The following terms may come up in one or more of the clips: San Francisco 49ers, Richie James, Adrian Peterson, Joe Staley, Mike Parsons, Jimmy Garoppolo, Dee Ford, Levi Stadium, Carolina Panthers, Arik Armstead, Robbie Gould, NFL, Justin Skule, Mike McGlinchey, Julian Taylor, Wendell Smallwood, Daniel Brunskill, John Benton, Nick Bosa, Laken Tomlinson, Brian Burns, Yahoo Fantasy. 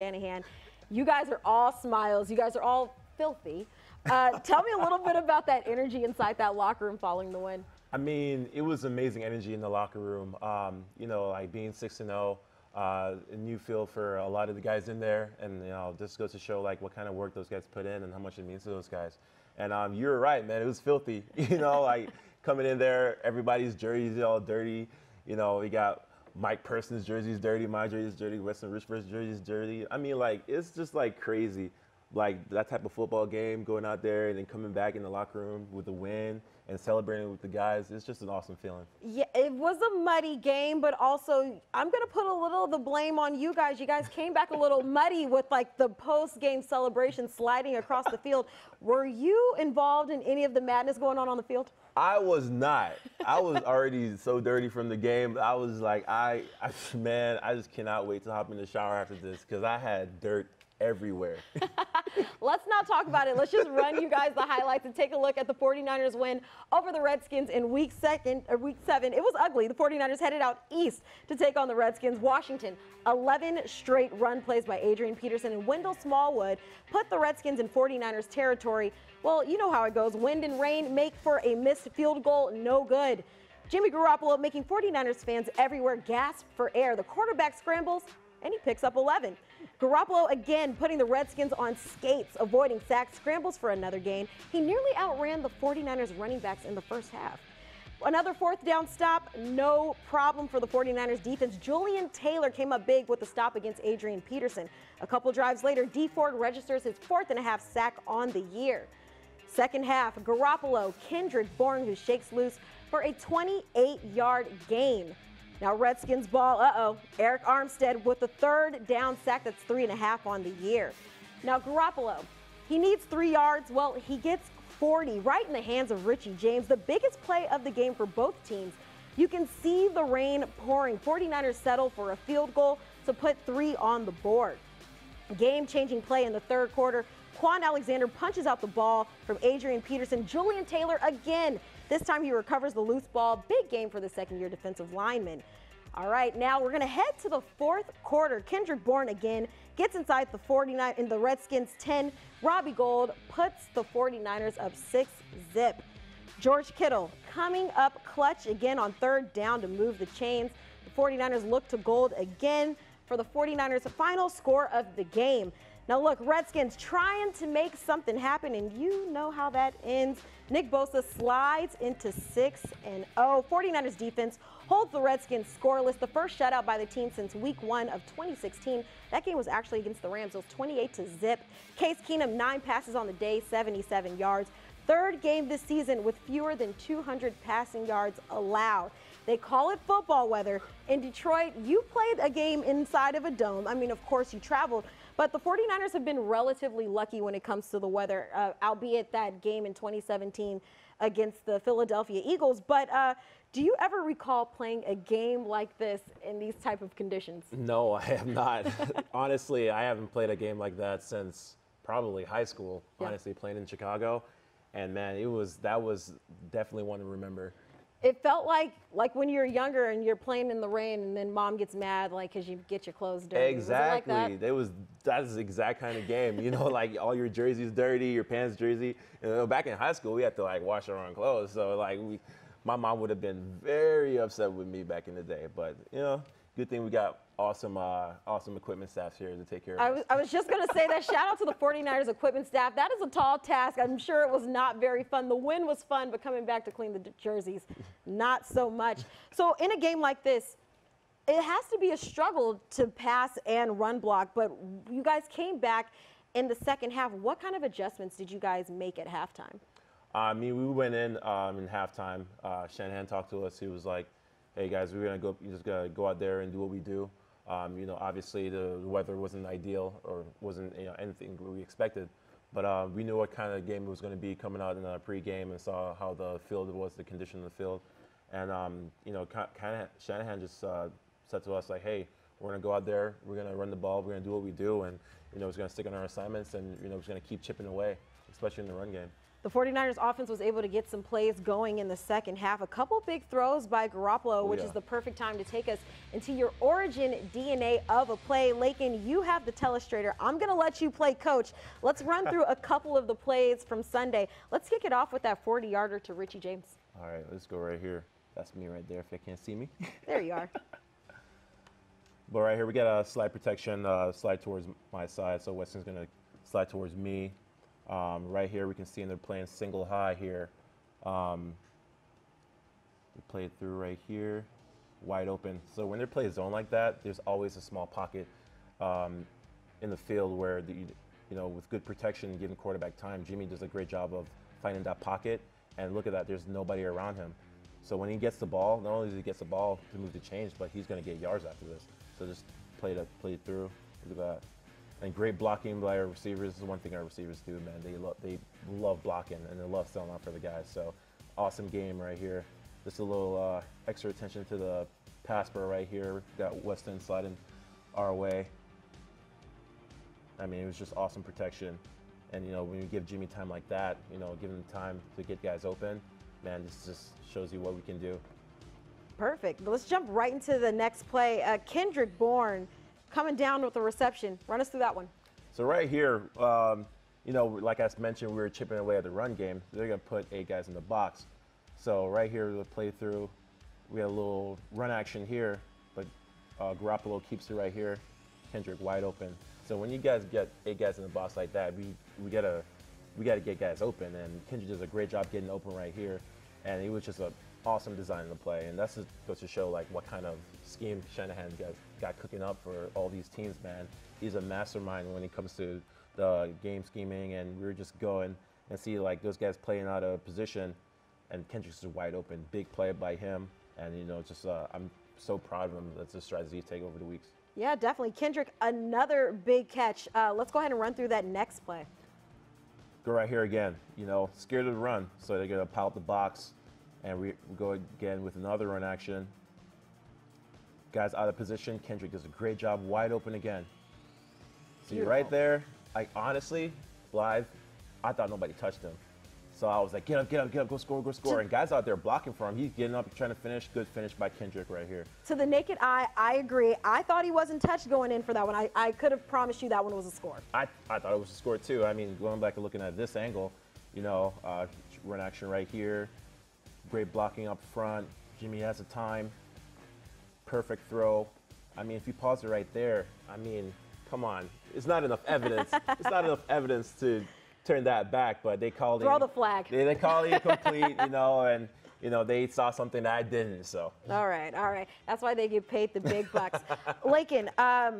Shanahan. You guys are all smiles. You guys are all filthy. Tell me a little bit about that energy inside that locker room following the win. I mean, it was amazing energy in the locker room. You know, like being 6-0, a new field for a lot of the guys in there, and you know, just goes to show like what kind of work those guys put in and how much it means to those guys. And you're right, man. It was filthy. You know, like coming in there, everybody's jerseys all dirty. You know, we got Mike Parsons' jersey's dirty, my jersey's dirty, Weston Rich jersey's dirty. I mean, like, it's just, like, crazy. Like, that type of football game, going out there and then coming back in the locker room with a win and celebrating with the guys, it's just an awesome feeling. Yeah, it was a muddy game, but also I'm going to put a little of the blame on you guys. You guys came back a little muddy with, like, the post-game celebration sliding across the field. Were you involved in any of the madness going on the field? I was not. I was already so dirty from the game. I was like, man, I just cannot wait to hop in the shower after this because I had dirt everywhere. Let's not talk about it. Let's just run you guys the highlights and take a look at the 49ers win over the Redskins in week 7. It was ugly. The 49ers headed out east to take on the Redskins. Washington, 11 straight run plays by Adrian Peterson and Wendell Smallwood put the Redskins in 49ers territory. Well, you know how it goes. Wind and rain make for a missed field goal, no good. Jimmy Garoppolo making 49ers fans everywhere gasp for air. The quarterback scrambles, and he picks up 11. Garoppolo again putting the Redskins on skates, avoiding sacks, scrambles for another gain. He nearly outran the 49ers running backs in the first half. Another fourth down stop, no problem for the 49ers defense. Julian Taylor came up big with the stop against Adrian Peterson. A couple drives later, Dee Ford registers his 4.5 sack on the year. Second half, Garoppolo, Kendrick Bourne, who shakes loose for a 28-yard gain. Now Redskins ball, Arik Armstead with the third down sack. That's 3.5 on the year. Now Garoppolo, he needs 3 yards. Well, he gets 40 right in the hands of Richie James, the biggest play of the game for both teams. You can see the rain pouring. 49ers settle for a field goal to put 3 on the board. Game-changing play in the third quarter. Kwon Alexander punches out the ball from Adrian Peterson. Julian Taylor again. This time he recovers the loose ball. Big game for the second-year defensive lineman. All right, now we're going to head to the fourth quarter. Kendrick Bourne again gets inside the 49 in the Redskins 10. Robbie Gould puts the 49ers up 6-zip. George Kittle coming up clutch again on third down to move the chains. The 49ers look to Gould again for the 49ers' final score of the game. Now look, Redskins trying to make something happen, and you know how that ends. Nick Bosa slides into 6-0. 49ers defense holds the Redskins scoreless, the first shutout by the team since week 1 of 2016. That game was actually against the Rams. It was 28-0. Case Keenum, 9 passes on the day, 77 yards. Third game this season with fewer than 200 passing yards allowed. They call it football weather. In Detroit, you played a game inside of a dome. I mean, of course, you traveled. But the 49ers have been relatively lucky when it comes to the weather, albeit that game in 2017 against the Philadelphia Eagles. But do you ever recall playing a game like this in these type of conditions? No, I have not. Honestly, I haven't played a game like that since probably high school, honestly, playing in Chicago. And, man, that was definitely one to remember. It felt like when you're younger and you're playing in the rain and then mom gets mad, like, because you get your clothes dirty. Exactly. Was it like that? That's the exact kind of game, you know, like all your jerseys dirty, your pants dirty. You know, back in high school, we had to, like, wash our own clothes. So, like, my mom would have been very upset with me back in the day. But, you know, good thing we got awesome equipment staff here to take care of us. I was just going to say that. Shout out to the 49ers equipment staff. That is a tall task. I'm sure it was not very fun. The win was fun, but coming back to clean the jerseys, not so much. So in a game like this, it has to be a struggle to pass and run block, but you guys came back in the second half. What kind of adjustments did you guys make at halftime? I mean, we went in halftime. Shanahan talked to us. He was like, hey, guys, you just got to go out there and do what we do. You know, obviously the weather wasn't ideal or wasn't, you know, anything we expected, but we knew what kind of game it was going to be coming out in the pregame and saw how the field was, the condition of the field. And, you know, kind of Shanahan just said to us, like, hey, we're going to go out there, we're going to run the ball, we're going to do what we do, and, you know, we're going to stick on our assignments and, you know, we're going to keep chipping away, especially in the run game. The 49ers offense was able to get some plays going in the second half. A couple big throws by Garoppolo, which is the perfect time to take us into your origin DNA of a play. Laken, you have the telestrator. I'm going to let you play coach. Let's run through a couple of the plays from Sunday. Let's kick it off with that 40-yarder to Richie James. All right, let's go right here. That's me right there if they can't see me. There you are. But right here, we got a slide protection, slide towards my side. So Weston's going to slide towards me. Right here, we can see them playing single high here. We played through right here, wide open. So when they play a zone like that, there's always a small pocket in the field where, with good protection and giving quarterback time, Jimmy does a great job of finding that pocket. And look at that, there's nobody around him. So when he gets the ball, not only does he get the ball to move the change, but he's going to get yards after this. So just play through. Look at that. And great blocking by our receivers. This is one thing our receivers do, man. They love blocking, and they love selling out for the guys. So awesome game right here. Just a little extra attention to the pass pro right here. Got Weston sliding our way. I mean, it was just awesome protection. And, when you give Jimmy time like that, giving him time to get guys open, man, this just shows you what we can do. Perfect. Let's jump right into the next play. Kendrick Bourne coming down with a reception. Run us through that one. So right here, like I mentioned, we were chipping away at the run game. They're going to put 8 guys in the box. So right here, the play through, we had a little run action here, but Garoppolo keeps it right here. Kendrick wide open. So when you guys get 8 guys in the box like that, we gotta get guys open, and Kendrick does a great job getting open right here, and he was just an awesome design in the play, and that's just goes to show like what kind of scheme Shanahan got cooking up for all these teams, man. He's a mastermind when it comes to the game scheming, and we were just going and see like those guys playing out of position, and Kendrick's just wide open, big play by him, and I'm so proud of him. That's the strategy he's taken over the weeks. Yeah, definitely. Kendrick, another big catch. Let's go ahead and run through that next play. Go right here again, scared of the run, so they're going to pile up the box, and we go again with another run action. Guys out of position, Kendrick does a great job, wide open again. See, beautiful. Right there, like honestly, live, I thought nobody touched him. So I was like, get up, go score. And guys out there blocking for him, he's getting up, trying to finish. Good finish by Kendrick right here. To the naked eye, I agree. I thought he wasn't touched going in for that one. I could have promised you that one was a score. I thought it was a score too. I mean, going back and looking at this angle, run action right here. Great blocking up front. Jimmy has the time. Perfect throw. I mean, if you pause it right there, I mean, come on. It's not enough evidence. It's not enough evidence to turn that back, but they called it. Throw the flag. They called it complete, and they saw something that I didn't. So. All right. That's why they get paid the big bucks. Laken, I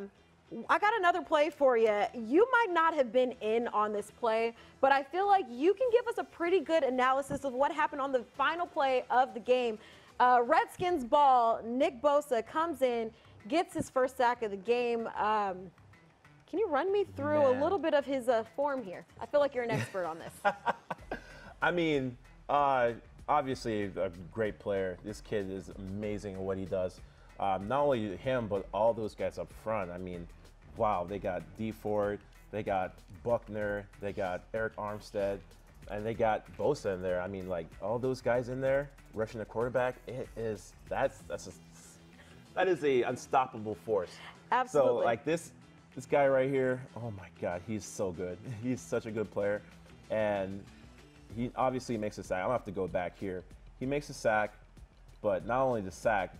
got another play for you. You might not have been in on this play, but I feel like you can give us a pretty good analysis of what happened on the final play of the game. Redskins ball. Nick Bosa comes in, gets his first sack of the game. Can you run me through a little bit of his form here? I feel like you're an expert on this. I mean, obviously a great player. This kid is amazing at what he does. Not only him, but all those guys up front. I mean, wow, they got Dee Ford, they got Buckner, they got Arik Armstead, and they got Bosa in there. I mean, like, all those guys in there rushing the quarterback, that is a unstoppable force. Absolutely. So, like, this guy right here, oh my God, he's so good. He's such a good player. And he obviously makes a sack. I'm gonna have to go back here. He makes a sack, but not only the sack,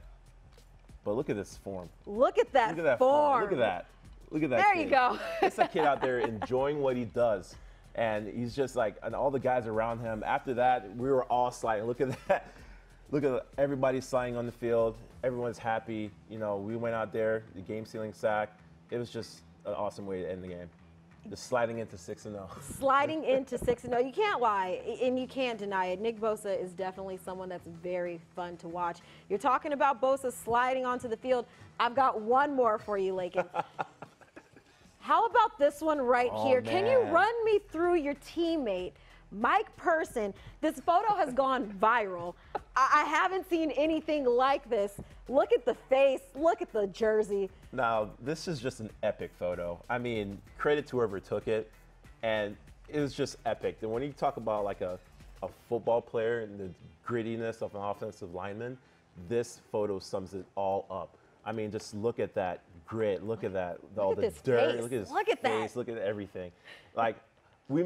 but look at this form. Look at that form. Look at that. There kid. You go. It's a kid out there enjoying what he does. And he's just like, and all the guys around him. After that, we were all sliding. Look at that. Look at everybody sliding on the field. Everyone's happy. We went out there, the game sealing sack. It was just an awesome way to end the game. Just sliding into 6-0. Sliding into 6-0. You can't lie, and you can't deny it. Nick Bosa is definitely someone that's very fun to watch. You're talking about Bosa sliding onto the field. I've got one more for you, Laken. How about this one right here? Man. Can you run me through your teammate, Mike Parsons? This photo has gone viral. I haven't seen anything like this. Look at the face. Look at the jersey. Now, this is just an epic photo. I mean, credit to whoever took it. and it was just epic. And when you talk about like a football player and the grittiness of an offensive lineman, this photo sums it all up. I mean, just look at that grit. Look at that, all the dirt. Look at his face. Look at everything. Like, we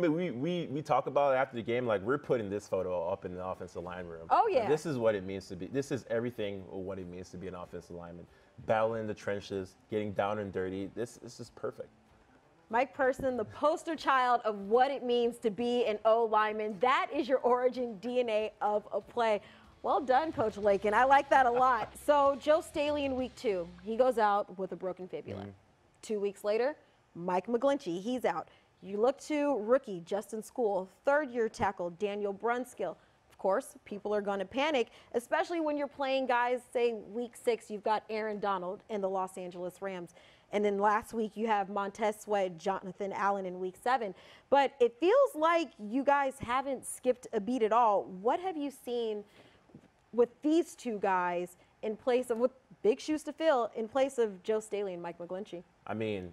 talk about it after the game. Like, we're putting this photo up in the offensive line room. Oh yeah. This is what it means to be. This is everything what it means to be an offensive lineman. Battling in the trenches, getting down and dirty. This is perfect. Mike Parsons, the poster child of what it means to be an O lineman. That is your origin DNA of a play. Well done, Coach Laken. I like that a lot. So Joe Staley in week 2, he goes out with a broken fibula. 2 weeks later, Mike McGlinchey, he's out. You look to rookie Justin Skule, third-year tackle Daniel Brunskill. Of course, people are going to panic, especially when you're playing guys, say, week 6, you've got Aaron Donald and the Los Angeles Rams. And then last week you have Montez Sweat, Jonathan Allen in week 7. But it feels like you guys haven't skipped a beat at all. What have you seen with these two guys in place of, with big shoes to fill, in place of Joe Staley and Mike McGlinchey? I mean,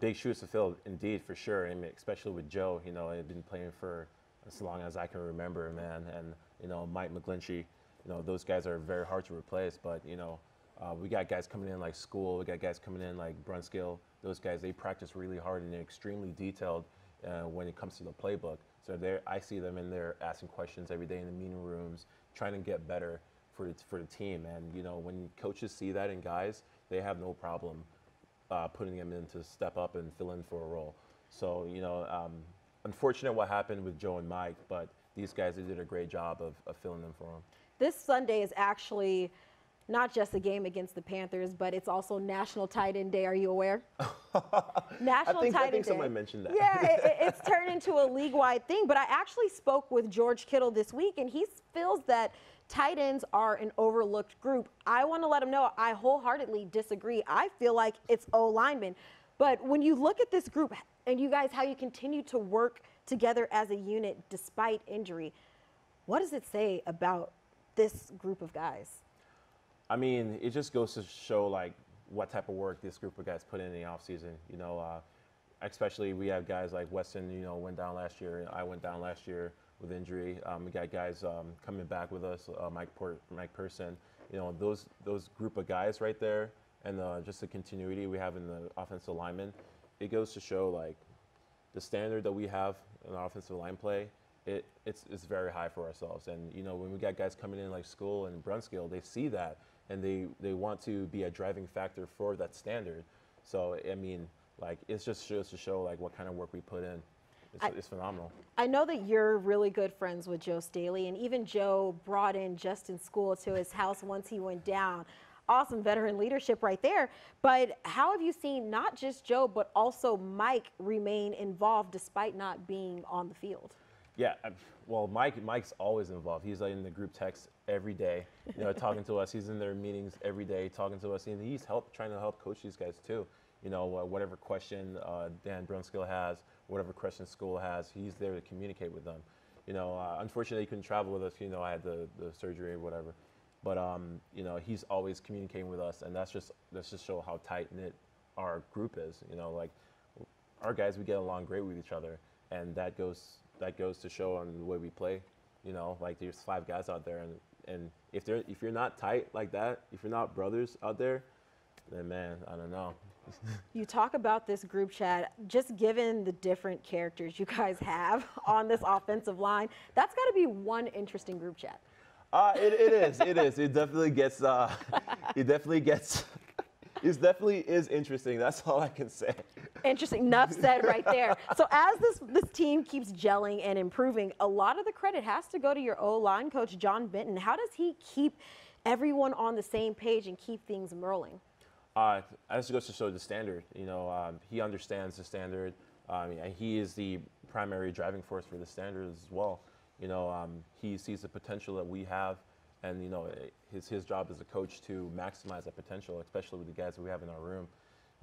big shoes to fill indeed, for sure. I mean, especially with Joe, you know, I've been playing for as long as I can remember, man. And, you know, Mike McGlinchey, you know, those guys are very hard to replace, but, you know, we got guys coming in like Skule, we got guys coming in like Brunskill. Those guys, they practice really hard and they're extremely detailed when it comes to the playbook. So I see them in there asking questions every day in the meeting rooms, trying to get better for the team. And, you know, when coaches see that in guys, they have no problem putting them in to step up and fill in for a role. So, you know, unfortunate what happened with Joe and Mike, but these guys, they did a great job of filling in for them. This Sunday is actually not just a game against the Panthers, but it's also National Tight End Day. Are you aware? National Tight End Day. I think someone mentioned that. Yeah, it's turned into a league-wide thing. But I actually spoke with George Kittle this week, and he feels that tight ends are an overlooked group. I want to let him know I wholeheartedly disagree. I feel like it's O-linemen. But when you look at this group and you guys, how you continue to work together as a unit despite injury, what does it say about this group of guys? I mean, it just goes to show, like, what type of work this group of guys put in the offseason. You know, especially we have guys like Weston, you know, went down last year. I went down last year with injury. We got guys coming back with us, Mike Parsons. You know, those group of guys right there and just the continuity we have in the offensive linemen, it goes to show, like, the standard that we have in our offensive line play, it's very high for ourselves. And, you know, when we got guys coming in like Skule and Brunskill, they see that. And they want to be a driving factor for that standard. So, I mean, like, it's just shows to show, like, what kind of work we put in. It's phenomenal. I know that you're really good friends with Joe Staley, and even Joe brought in Justin Skule to his house once he went down. Awesome veteran leadership right there. But how have you seen not just Joe, but also Mike remain involved despite not being on the field? Yeah, well, Mike's always involved. He's like in the group text every day, you know, talking to us. He's in their meetings every day, talking to us, and he's trying to help coach these guys too. You know, whatever question Dan Brunskill has, whatever question Skule has, he's there to communicate with them. You know, unfortunately, he couldn't travel with us. You know, I had the surgery or whatever, but you know, he's always communicating with us, and that's just show how tight knit our group is. You know, like our guys, we get along great with each other, and that goes. That goes to show on the way we play, you know. Like there's 5 guys out there, and if you're not tight like that, if you're not brothers out there, then man, I don't know. You talk about this group chat, just given the different characters you guys have on this offensive line. That's got to be one interesting group chat. It is. It definitely gets. It definitely is interesting. That's all I can say. Interesting. Enough said right there. So as this team keeps gelling and improving, a lot of the credit has to go to your O-line coach, John Benton. How does he keep everyone on the same page and keep things rolling? As it goes to show the standard. You know, he understands the standard, and he is the primary driving force for the standard as well. You know, he sees the potential that we have. And, you know, his job as a coach to maximize that potential, especially with the guys that we have in our room.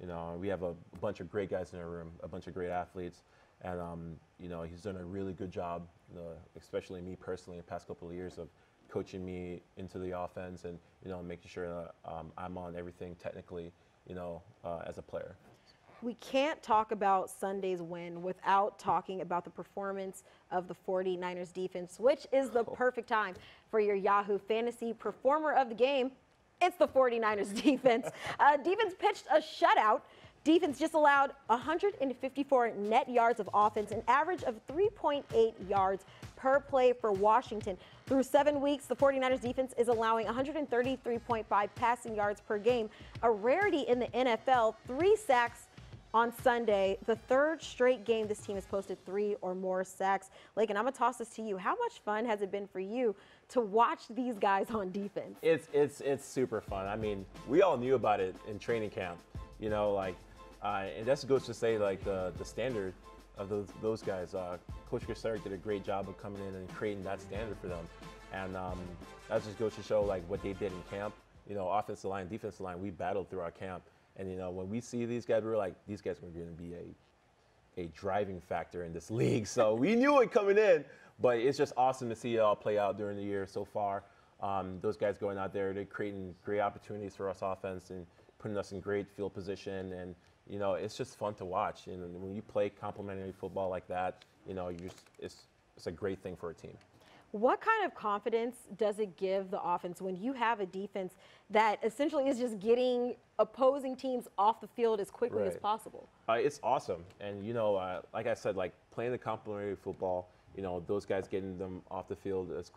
You know, we have a bunch of great guys in our room, a bunch of great athletes. And, you know, he's done a really good job, you know, especially me personally in the past couple of years of coaching me into the offense and, you know, making sure that I'm on everything technically, you know, as a player. we can't talk about Sunday's win without talking about the performance of the 49ers defense, which is the perfect time for your Yahoo Fantasy Performer of the Game. It's the 49ers defense. Defense pitched a shutout. Defense just allowed 154 net yards of offense, an average of 3.8 yards per play for Washington. Through 7 weeks, the 49ers defense is allowing 133.5 passing yards per game, a rarity in the NFL. 3 sacks on Sunday, the third straight game this team has posted 3 or more sacks. Laken, I'm going to toss this to you. How much fun has it been for you to watch these guys on defense? It's super fun. I mean, we all knew about it in training camp. You know, like, and that's goes to say, like, the standard of those guys. Coach Kuechly did a great job of coming in and creating that standard for them. And that just goes to show, like, what they did in camp. You know, offensive line, defensive line, we battled through our camp. And, you know, when we see these guys, we're like, these guys are going to be a driving factor in this league. So we knew it coming in, but it's just awesome to see it all play out during the year so far. Those guys going out there, they're creating great opportunities for us offense and putting us in great field position. And, you know, it's just fun to watch. And when you play complimentary football like that, you know, it's a great thing for a team. What kind of confidence does it give the offense when you have a defense that essentially is just getting opposing teams off the field as quickly as possible? It's awesome. And, you know, like I said, like playing the complimentary football, you know, those guys getting them off the field as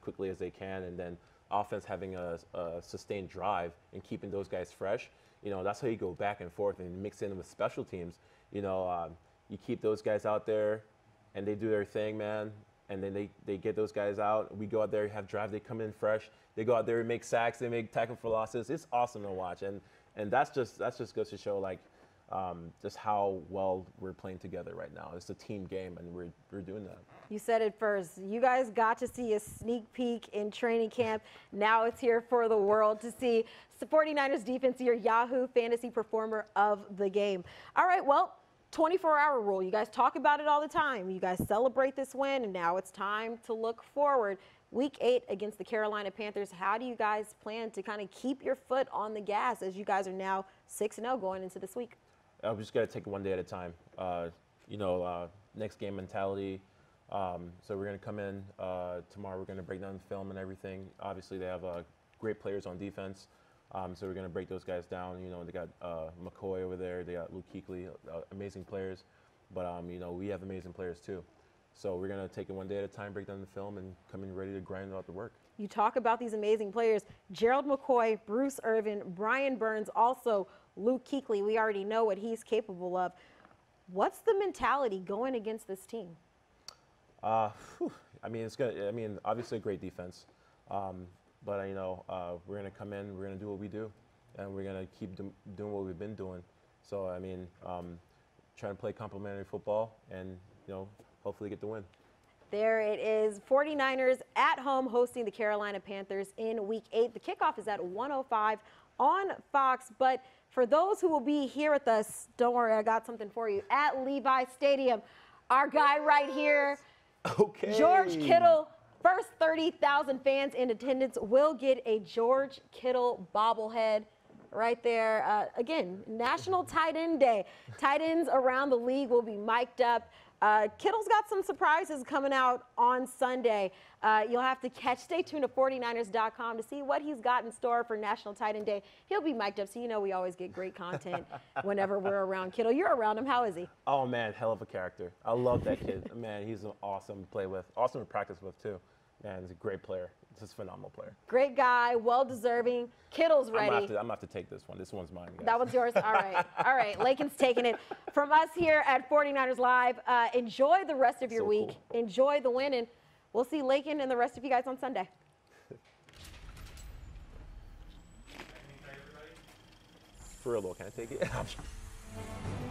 quickly as they can, and then offense having a sustained drive and keeping those guys fresh. You know, that's how you go back and forth and mix in with special teams. You know, you keep those guys out there and they do their thing, man. And then they get those guys out. We go out there, have drive. They come in fresh. They go out there and make sacks. They make tackle for losses. It's awesome to watch. And that's just goes to show, like, just how well we're playing together right now. It's a team game, and we're doing that. You said it first. You guys got to see a sneak peek in training camp. Now it's here for the world to see. It's the 49ers defense, your Yahoo Fantasy Performer of the Game. All right, well, 24-hour rule. You guys talk about it all the time. You guys celebrate this win, and now it's time to look forward. Week 8 against the Carolina Panthers. How do you guys plan to kind of keep your foot on the gas as you guys are now 6-0 going into this week? We just got to take it one day at a time. You know, next game mentality. So we're going to come in tomorrow. We're going to break down the film and everything. Obviously, they have great players on defense. So we're going to break those guys down. You know, they got McCoy over there. They got Luke Kuechly, amazing players. But, you know, we have amazing players too. So we're going to take it one day at a time, break down the film, and come in ready to grind out the work. You talk about these amazing players. Gerald McCoy, Bruce Irvin, Brian Burns, also Luke Kuechly. We already know what he's capable of. What's the mentality going against this team? I mean, obviously a great defense. But, you know, we're going to come in, we're going to do what we do, and we're going to keep doing what we've been doing. So, I mean, trying to play complimentary football and, you know, hopefully get the win. There it is, 49ers at home hosting the Carolina Panthers in Week 8. The kickoff is at 1:05 on Fox, but for those who will be here with us, don't worry, I got something for you. At Levi Stadium, our guy right here, George Kittle. First 30,000 fans in attendance will get a George Kittle bobblehead right there. Again, National Tight End Day. Tight ends around the league will be mic'd up. Kittle's got some surprises coming out on Sunday. You'll have to stay tuned to 49ers.com to see what he's got in store for National Tight End Day. He'll be mic'd up, so you know we always get great content whenever we're around Kittle. You're around him. How is he? Oh, man, hell of a character. I love that kid. Man, he's awesome to play with, awesome to practice with, too. And he's a great player. Just a phenomenal player. Great guy, well-deserving. Kittle's ready. I'm gonna have to take this one. This one's mine, guys. That one's yours? All right. All right. Laken's taking it. From us here at 49ers Live, enjoy the rest of your week. Cool. Enjoy the win, and we'll see Laken and the rest of you guys on Sunday. For real, though, can I take it?